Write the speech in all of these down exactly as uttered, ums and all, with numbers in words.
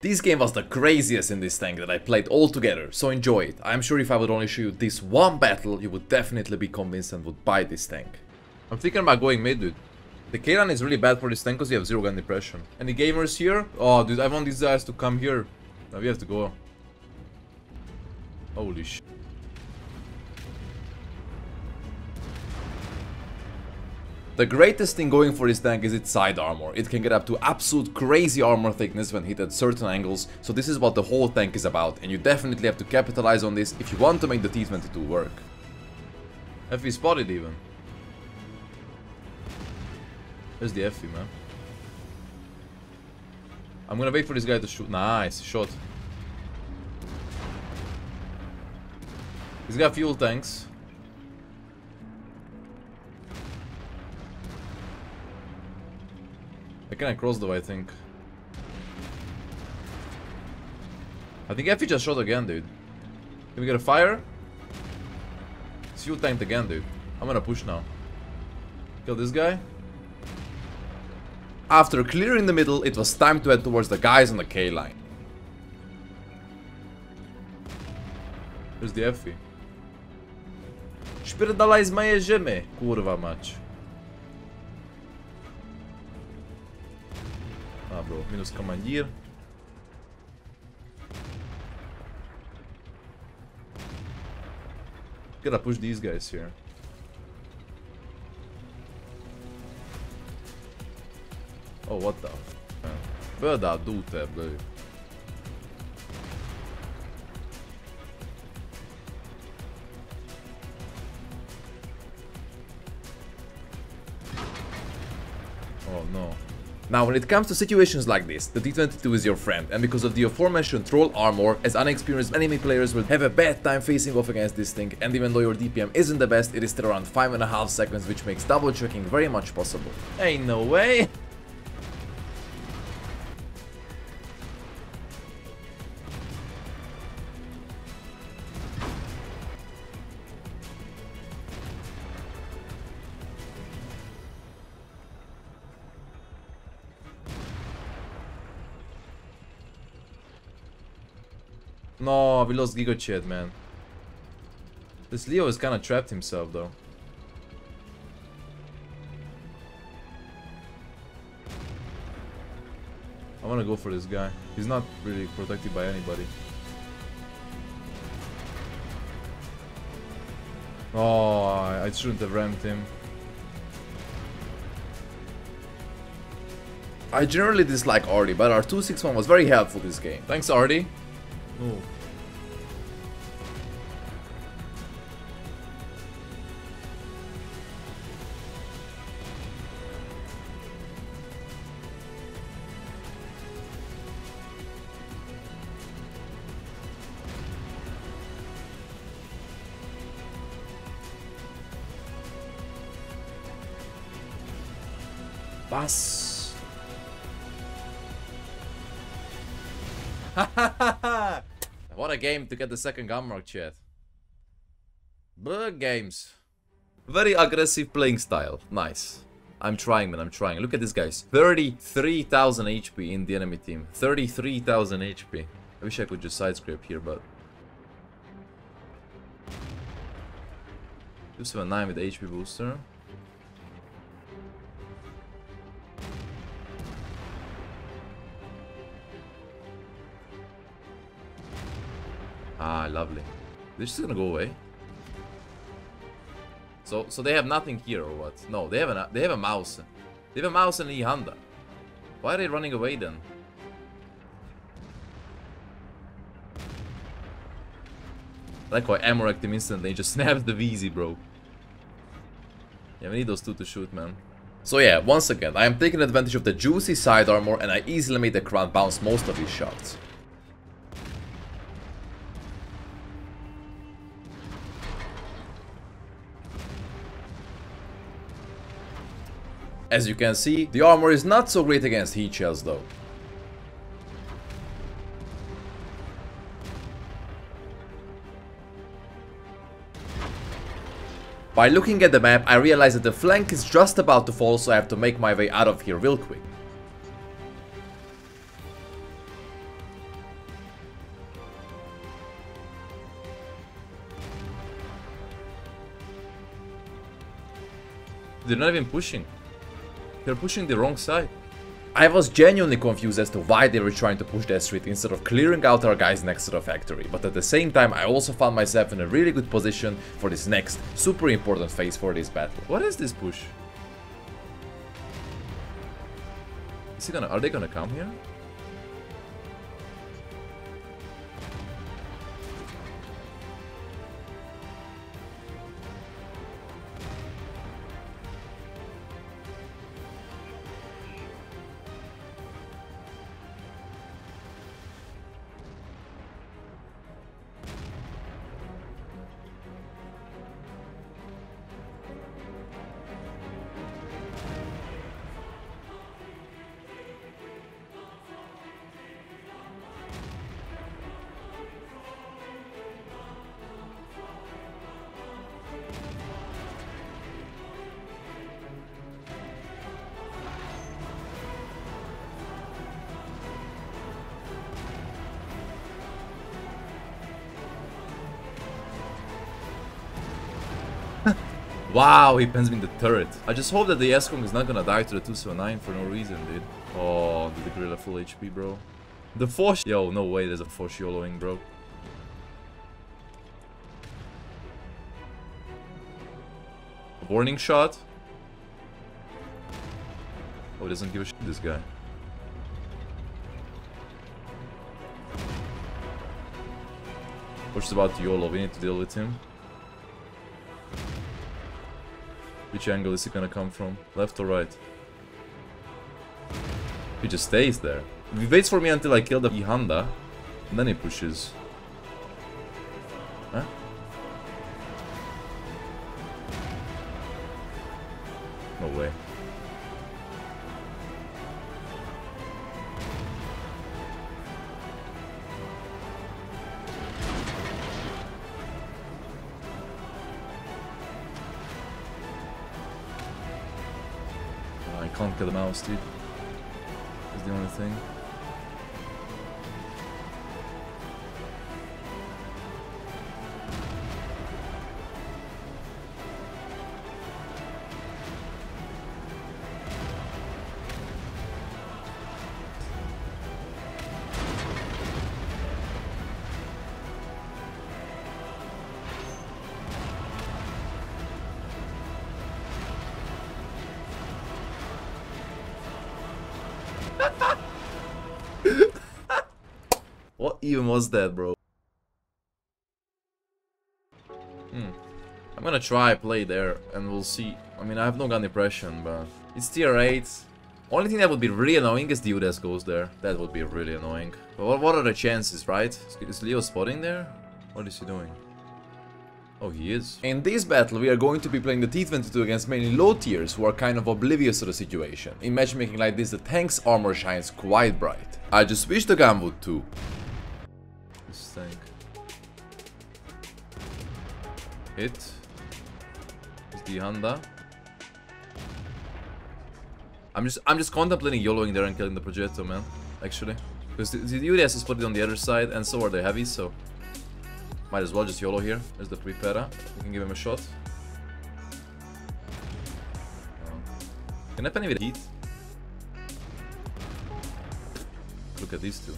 This game was the craziest in this tank that I played all together, so enjoy it. I'm sure if I would only show you this one battle, you would definitely be convinced and would buy this tank. I'm thinking about going mid, dude. The K-line is really bad for this tank because you have zero gun depression. Any gamers here? Oh, dude, I want these guys to come here. Now we have to go. Holy sh. The greatest thing going for this tank is its side armor. It can get up to absolute crazy armor thickness when hit at certain angles, so this is what the whole tank is about, and you definitely have to capitalize on this if you want to make the T twenty-two work. Have we spotted even? Where's the F V, man? I'm gonna wait for this guy to shoot. Nice shot. He's got fuel tanks. I can't cross though, I think. I think F V just shot again, dude. Can we get a fire? It's fuel tanked again, dude. I'm gonna push now. Kill this guy. After clearing the middle, it was time to head towards the guys on the K-line. Where's the F V? Spierdalaj z mojej ziemi, kurwa mać. Ah, bro, minus commandeer. Gotta push these guys here. Oh, what the f***, man. Vada dute, blöj. Oh, no. Now, when it comes to situations like this, the T twenty-two is your friend, and because of the aforementioned troll armor, as unexperienced enemy players will have a bad time facing off against this thing, and even though your D P M isn't the best, it is still around five and a half seconds, which makes double checking very much possible. Ain't no way! No, we lost Gigachad, man. This Leo is kinda trapped himself, though. I wanna go for this guy. He's not really protected by anybody. Oh, I shouldn't have rammed him. I generally dislike Arty, but our two six one was very helpful this game. Thanks, Arty. Oh. Bus. Ha ha ha ha! What a game to get the second gun mark, chat. Bug games. Very aggressive playing style. Nice. I'm trying, man. I'm trying. Look at this, guys. thirty-three thousand H P in the enemy team. thirty-three thousand H P. I wish I could just side scrape here, but two seven nine with the H P booster. Ah, lovely. They're just gonna go away. So, so they have nothing here or what? No, they have a they have a mouse. They have a mouse and an E-Honda. Why are they running away then? I like how I ammo wrecked him instantly. He just snaps the V Z, bro. Yeah, we need those two to shoot, man. So yeah, once again, I am taking advantage of the juicy side armor, and I easily made the crowd bounce most of his shots. As you can see, the armor is not so great against heat shells though. By looking at the map, I realize that the flank is just about to fall, so I have to make my way out of here real quick. They're not even pushing. They're pushing the wrong side. I was genuinely confused as to why they were trying to push that street instead of clearing out our guys next to the factory, but at the same time I also found myself in a really good position for this next super important phase for this battle. What is this push? Is he gonna, are they gonna come here? Wow, he pins me in the turret. I just hope that the S COM is not gonna die to the two seventy-nine for no reason, dude. Oh, did the gorilla full H P, bro? The force. Yo, no way there's a force YOLOing, bro. Warning shot. Oh, he doesn't give a shit, this guy. What's about YOLO? We need to deal with him. Which angle is he gonna come from? Left or right? He just stays there. He waits for me until I kill the E-Honda, and then he pushes. Huh? No way. Can't kill the mouse, dude. That's the only thing. What even was that, bro? Hmm. I'm gonna try play there and we'll see. I mean, I have no gun depression, but it's tier eight. Only thing that would be really annoying is the U D S goes there. That would be really annoying. But what are the chances, right? Is Leo spotting there? What is he doing? Oh, he is. In this battle, we are going to be playing the T twenty-two against mainly low tiers who are kind of oblivious to the situation. In matchmaking like this, the tank's armor shines quite bright. I just wish the gun would too. This tank. Hit. It's the Honda. I'm just, I'm just contemplating YOLOing there and killing the Progetto, man. Actually, because the, the U D S is spotted on the other side, and so are the heavies, so. Might as well just YOLO here. There's the Prepara. We can give him a shot. Oh. Can I pen him with heat? Look at these two.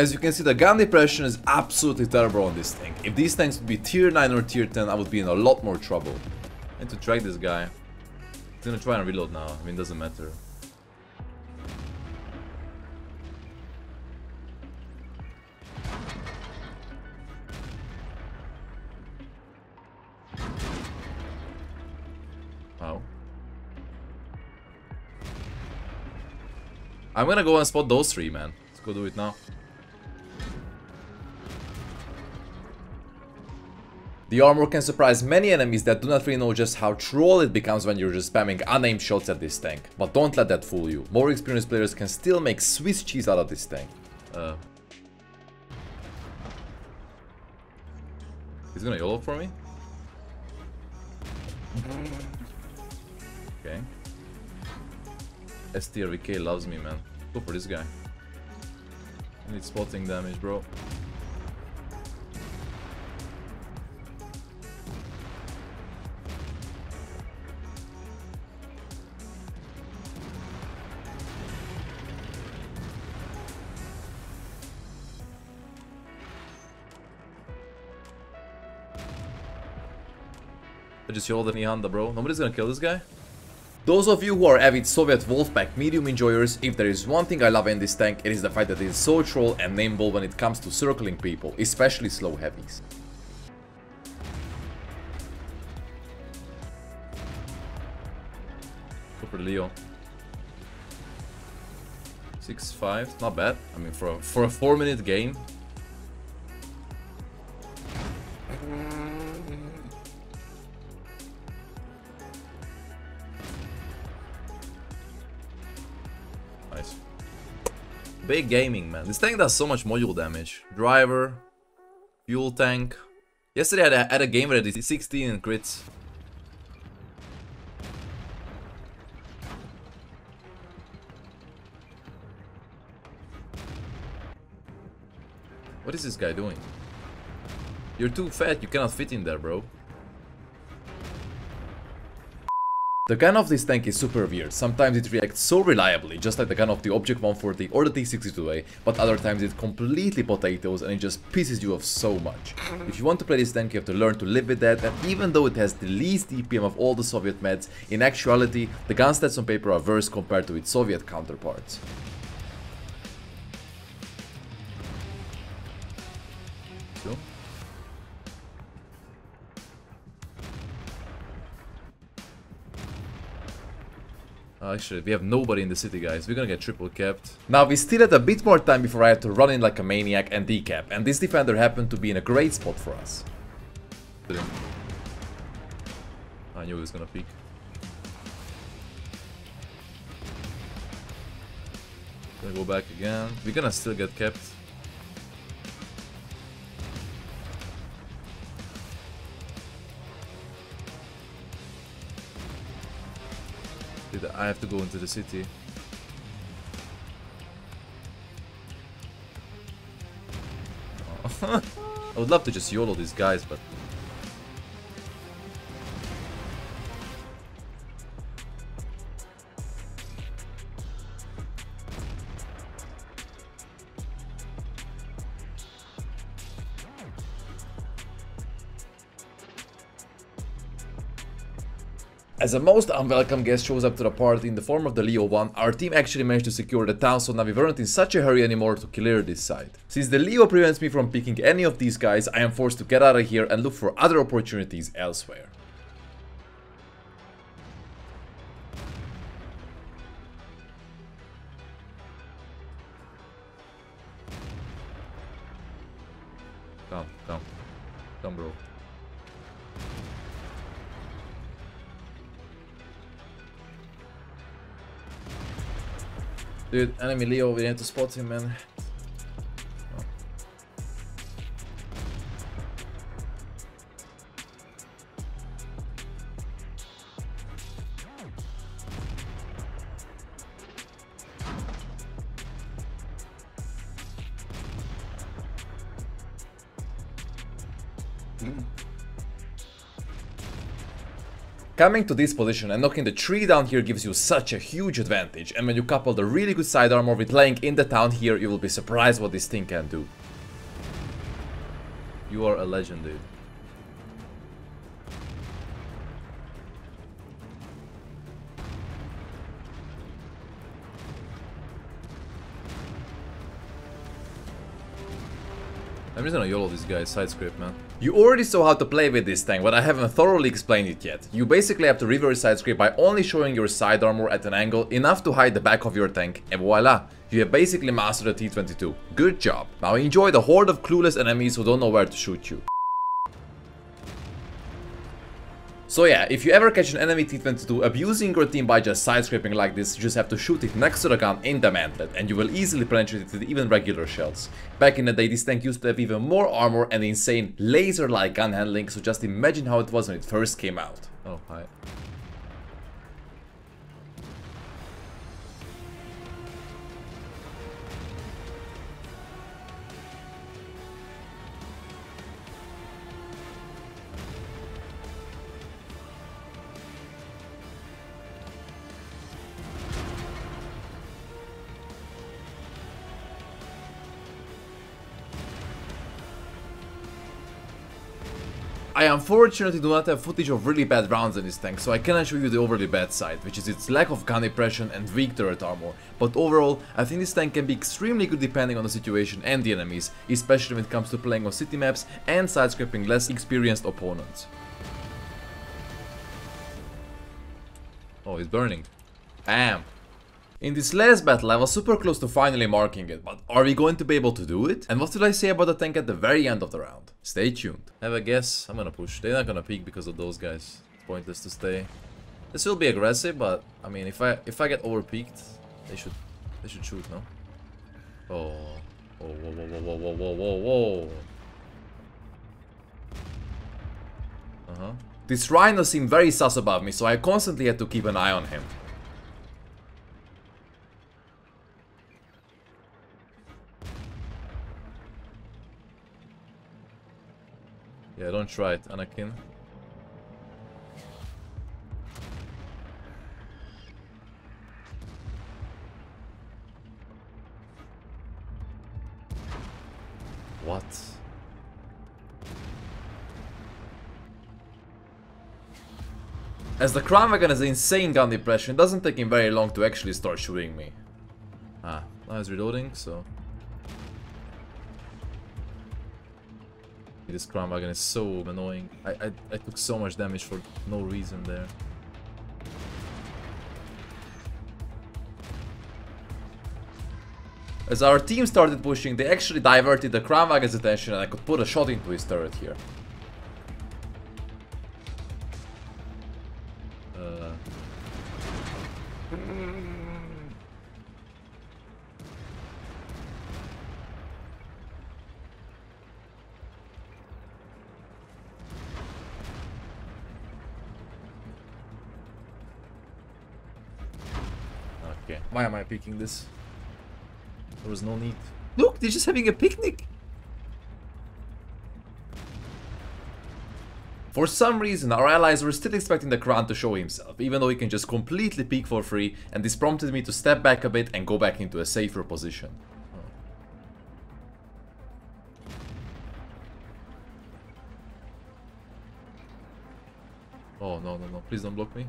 As you can see, the gun depression is absolutely terrible on this tank. If these tanks would be tier nine or tier ten, I would be in a lot more trouble. I need to track this guy. He's gonna try and reload now. I mean, it doesn't matter. Wow. I'm gonna go and spot those three, man. Let's go do it now. The armor can surprise many enemies that do not really know just how troll it becomes when you're just spamming unaimed shots at this tank. But don't let that fool you. More experienced players can still make Swiss cheese out of this tank. Uh. He's gonna YOLO for me? Okay. S T R V K loves me, man. Go for this guy. I need spotting damage, bro. I just yelled at E-Honda, bro. Nobody's gonna kill this guy. Those of you who are avid Soviet Wolfpack medium enjoyers, if there is one thing I love in this tank, it is the fact that it is so troll and nameable when it comes to circling people, especially slow heavies. Super Leo. six five, not bad. I mean, for a, for a four minute game. Big gaming, man. This tank does so much module damage. Driver, fuel tank. Yesterday I had a game where I did sixteen and crits. What is this guy doing? You're too fat, you cannot fit in there, bro. The gun of this tank is super weird. Sometimes it reacts so reliably, just like the gun of the Object one forty or the T sixty-two A, but other times it completely potatoes and it just pisses you off so much. If you want to play this tank, you have to learn to live with that, and even though it has the least D P M of all the Soviet meds, in actuality, the gun stats on paper are worse compared to its Soviet counterparts. So. Actually, we have nobody in the city, guys. We're gonna get triple capped. Now, we still had a bit more time before I had to run in like a maniac and decap, and this defender happened to be in a great spot for us. I knew he was gonna peek. Gonna go back again. We're gonna still get capped. I have to go into the city. Oh. I would love to just YOLO these guys, but... As a most unwelcome guest shows up to the party in the form of the Leo one, our team actually managed to secure the town, so now we weren't in such a hurry anymore to clear this side. Since the Leo prevents me from picking any of these guys, I am forced to get out of here and look for other opportunities elsewhere. Come, come. Come, bro. Dude, enemy Leo, we need to spot him, man. Oh. Mm. Coming to this position and knocking the tree down here gives you such a huge advantage, and when you couple the really good side armor with laying in the town here, you will be surprised what this thing can do. You are a legend, dude. I'm just gonna YOLO this guy's side script, man. You already saw how to play with this tank, but I haven't thoroughly explained it yet. You basically have to reverse side script by only showing your side armor at an angle enough to hide the back of your tank, and voila! You have basically mastered the T twenty-two. Good job! Now enjoy the horde of clueless enemies who don't know where to shoot you. So yeah, if you ever catch an enemy T twenty-two abusing your team by just side scraping like this, you just have to shoot it next to the gun in the mantlet, and you will easily penetrate it with even regular shells. Back in the day, this tank used to have even more armor and insane laser-like gun handling, so just imagine how it was when it first came out. Oh, hi. I unfortunately do not have footage of really bad rounds in this tank, so I cannot show you the overly bad side, which is its lack of gun depression and weak turret armor, but overall, I think this tank can be extremely good depending on the situation and the enemies, especially when it comes to playing on city maps and side-scraping less experienced opponents. Oh, it's burning. Bam! In this last battle I was super close to finally marking it, but are we going to be able to do it? And what did I say about the tank at the very end of the round? Stay tuned. Have a guess. I'm gonna push. They're not gonna peek because of those guys. It's pointless to stay. This will be aggressive, but I mean, if I if I get over peeked, they should they should shoot, no? Oh, oh, whoa, whoa, whoa, whoa, whoa, whoa, whoa. Uh-huh. This rhino seemed very sus above me, so I constantly had to keep an eye on him. Yeah, don't try it, Anakin. What? As the Cromwagon has an insane gun depression, it doesn't take him very long to actually start shooting me. Ah, now he's reloading, so... This Cromwagon is so annoying. I, I I took so much damage for no reason there. As our team started pushing, they actually diverted the Cromwagon's attention and I could put a shot into his turret here. Uh. Okay. Why am I picking this? There was no need. Look, they're just having a picnic! For some reason, our allies were still expecting the Kran to show himself, even though he can just completely peek for free, and this prompted me to step back a bit and go back into a safer position. Oh, oh no, no, no. Please don't block me.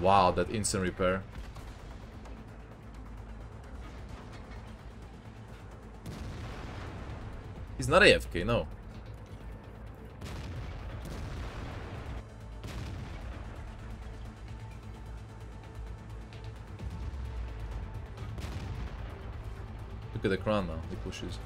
Wow, that instant repair. He's not A F K, no. Look at the crown now, he pushes.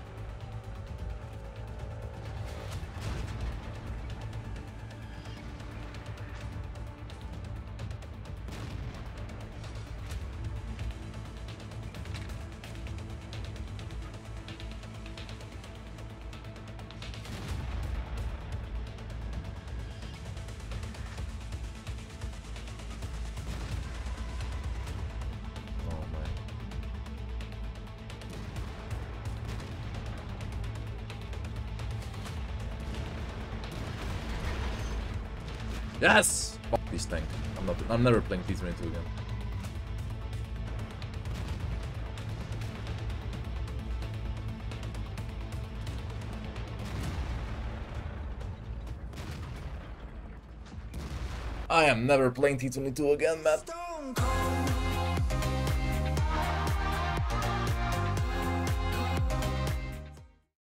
Yes! Fuck this tank. I'm not I'm never playing T twenty-two again. I am never playing T twenty-two again, man.